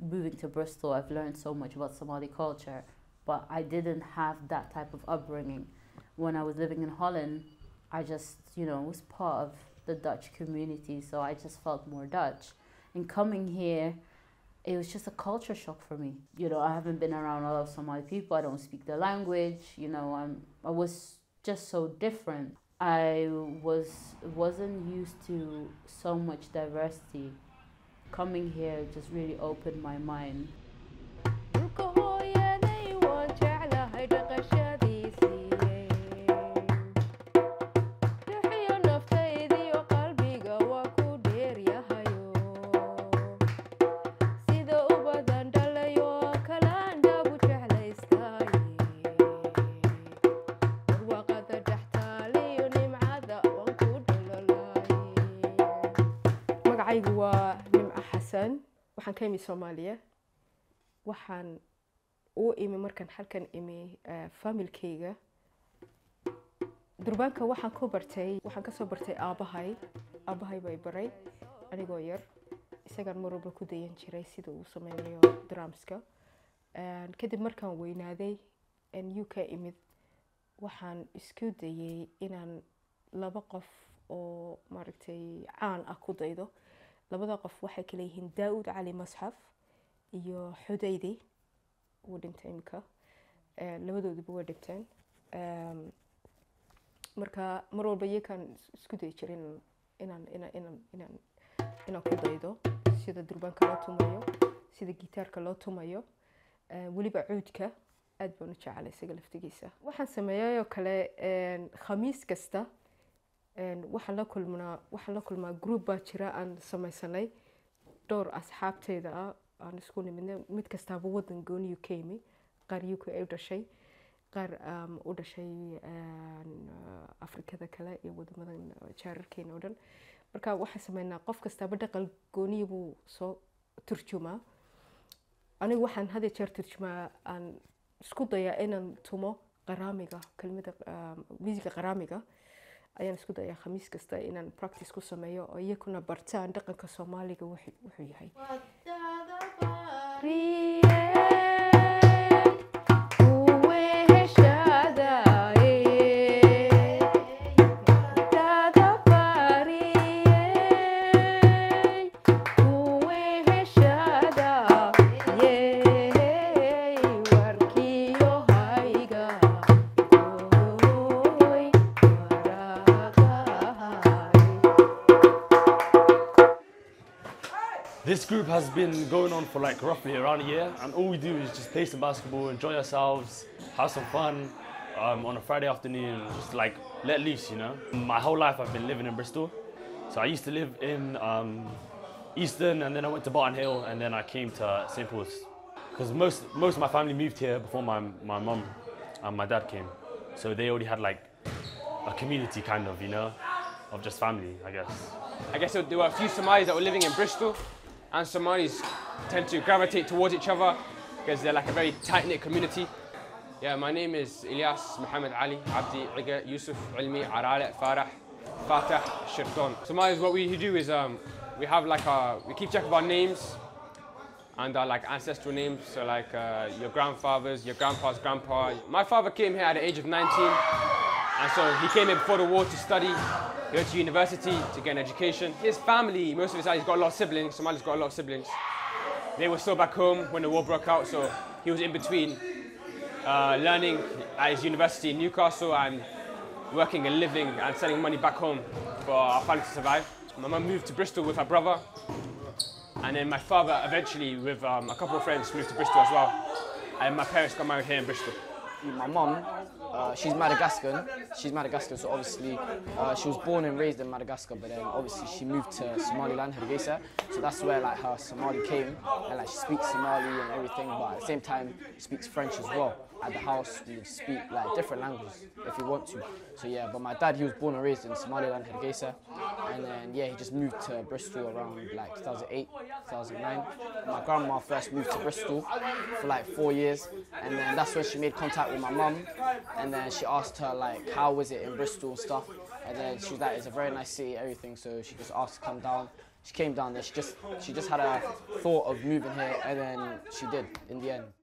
moving to Bristol, I've learned so much about Somali culture, but I didn't have that type of upbringing. When I was living in Holland, I just, you know, was part of the Dutch community, so I just felt more Dutch. And coming here, it was just a culture shock for me. You know, I haven't been around a lot of Somali people, I don't speak their language, you know, I was just so different. I wasn't used to so much diversity. Coming here just really opened my mind. waxaan ka imi Soomaaliya waxaan oo imi markan halkan imi familkeyga durbaanka waxaan ka soo bartay aabahay bay baray anigoo yar isaga marba ku dayan jiray sida uu sameeyo drumska and kadib markan weynaaday and UK imid waxaan isku dayay inaan laba qof oo maaragtay aan ku daydo labada qof waxay kale yihiin Daawud Ali Masxaf iyo Xudaydi oo dhintay imka labadooduba way dhigteen marka mar walba yeekan isku day jirin inaan ku daydo sida durbaanka loo tumayo sida gitaarka loo tumayo waliba cuudka aad baan u jeclay isaga laftigiisa waxaan sameeyay kale khamiis kasta and waxaan la kulmaa group baa jira aan samaysanay door asxaabteeda aan isku nimidna mid kastaaba wadan gooni UK mi qaar UK ay dhashay qaar u dhashay Afrikada kale iyo wadamada jaararkeena oo dhan marka waxaan sameynaa qof kastaaba dhaqan gooni buu soo turjuma anigu waxaan hadii jeer turjuma aan isku dayaa inaan tumo qaraamiga kelmadda musiga qaraamiga ayaan isku dayaa khamiis kasta inaan practice ku sameeyo oo iyaguna bartaan dhaqanka Soomaaliga wuxuu yahay This group has been going on for like roughly around a year, and all we do is just play some basketball, enjoy ourselves, have some fun on a Friday afternoon, just like let loose, you know. My whole life I've been living in Bristol, so I used to live in Easton, and then I went to Barton Hill, and then I came to St Paul's, because most of my family moved here before my mum and my dad came, so they already had like a community kind of, you know, of just family, I guess. I guess there were a few Somalis that were living in Bristol. And Somalis tend to gravitate towards each other because they're like a very tight-knit community. Yeah, my name is Ilyas Muhammad Ali Abdi Igah Yusuf Ilmi Arale Farah Fatah Shirdon. Somalis, what we do is we keep track of our names and our like ancestral names. So like your grandfathers, your grandpa's grandpa. My father came here at the age of 19, and so he came here before the war to study. He went to university to get an education. His family, most of his side, he's got a lot of siblings. Somali's got a lot of siblings. They were still back home when the war broke out, so he was in between learning at his university in Newcastle and working and living and sending money back home for our family to survive. My mum moved to Bristol with her brother, and then my father eventually, with a couple of friends, moved to Bristol as well. And my parents got married here in Bristol. My mum, she's Madagascan, so obviously she was born and raised in Madagascar, but then obviously she moved to Somaliland, Hargeisa, so that's where like her Somali came, and like she speaks Somali and everything, but at the same time speaks French as well. At the house we speak like different languages if you want to, so yeah, but my dad, he was born and raised in Somaliland, Hargeisa, And then, yeah, he just moved to Bristol around like 2008, 2009. My grandma first moved to Bristol for like 4 years. And then that's when she made contact with my mum. And then she asked her, like, how was it in Bristol and stuff. And then she was like, it's a very nice city, everything. So she just asked to come down. She came down there. She just had a thought of moving here. And then she did in the end.